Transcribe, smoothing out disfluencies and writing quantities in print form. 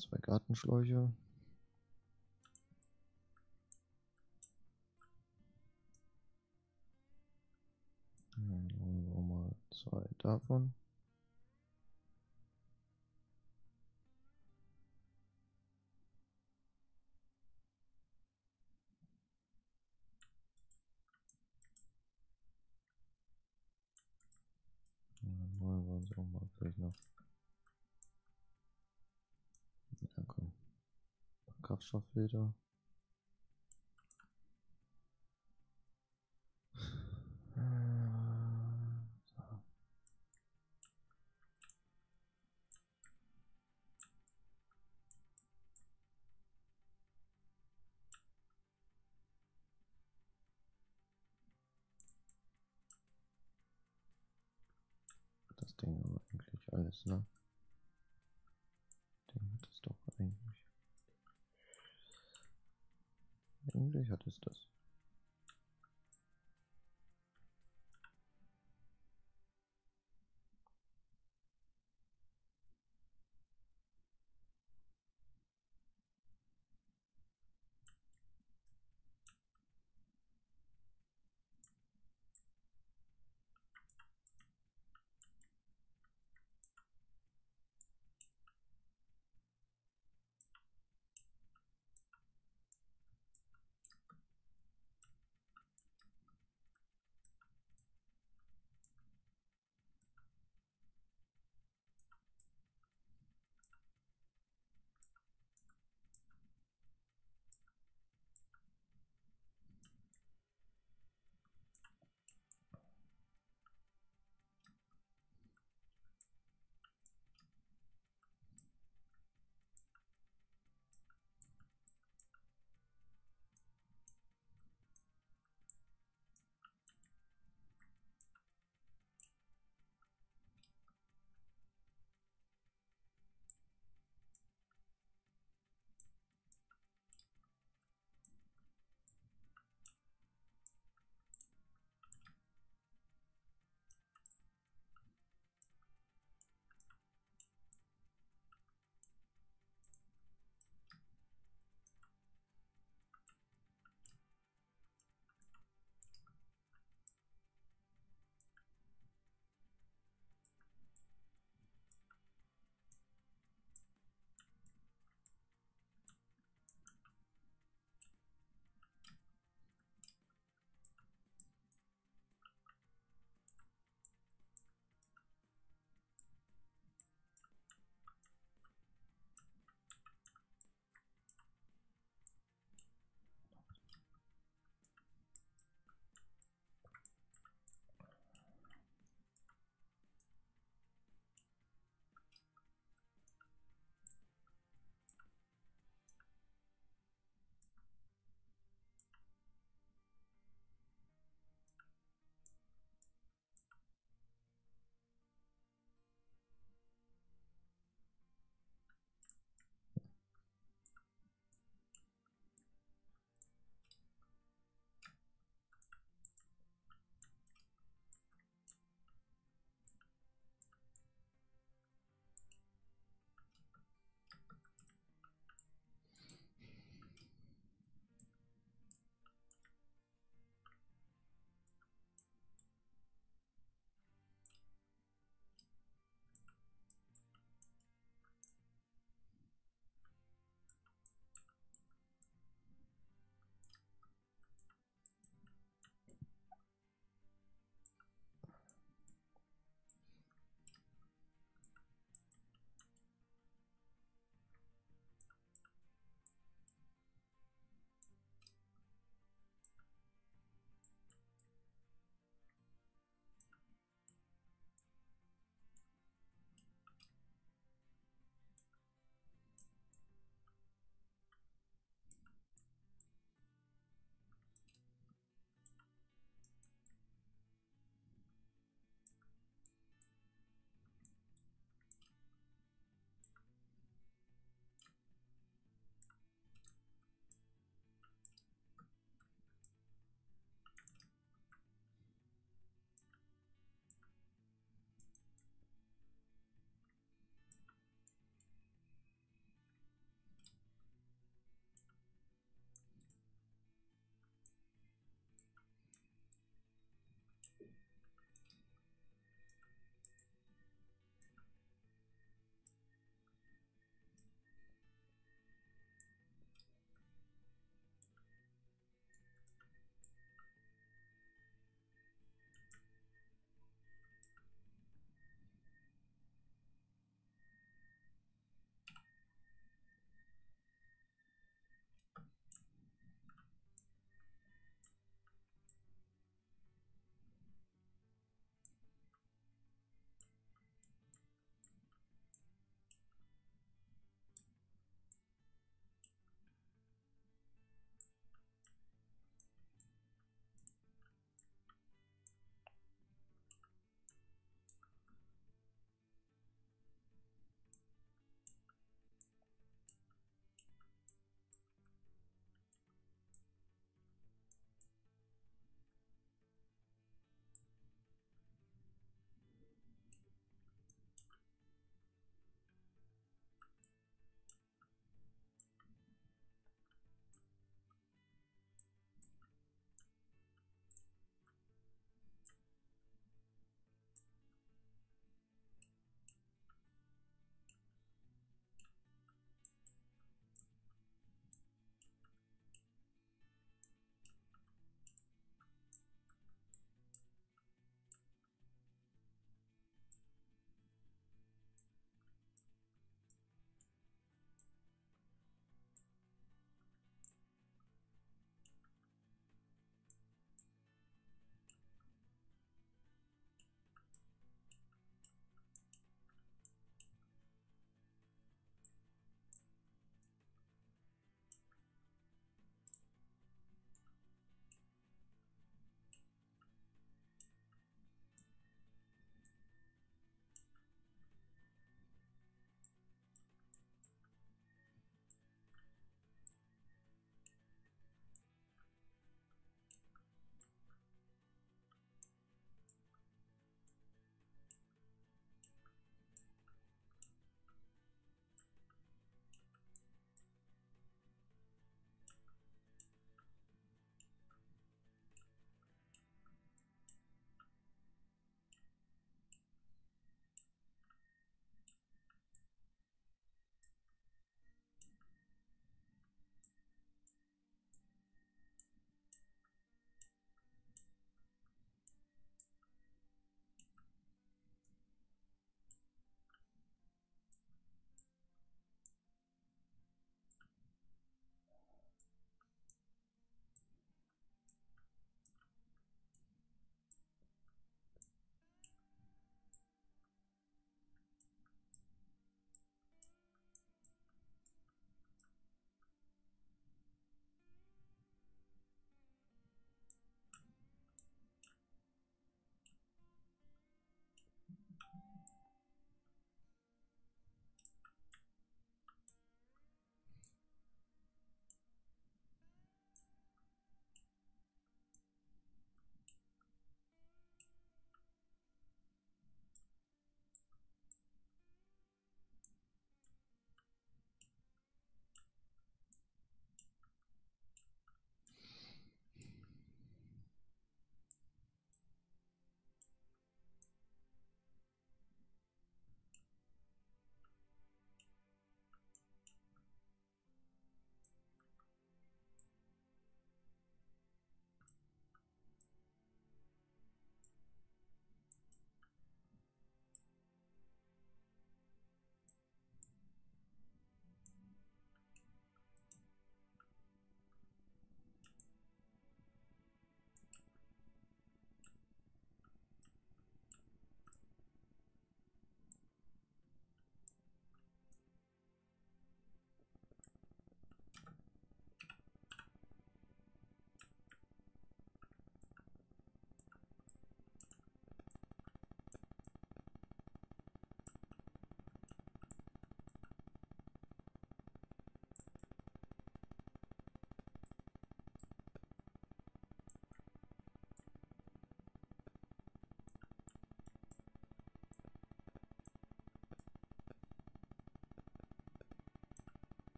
Zwei Gartenschläuche. Dann mal zwei davon. Dann wollen wir uns auch mal vielleicht noch. Ja, komm. Kraftstofffilter. Das Ding aber eigentlich alles, ne? Ding hat es doch eigentlich. Eigentlich hat es das.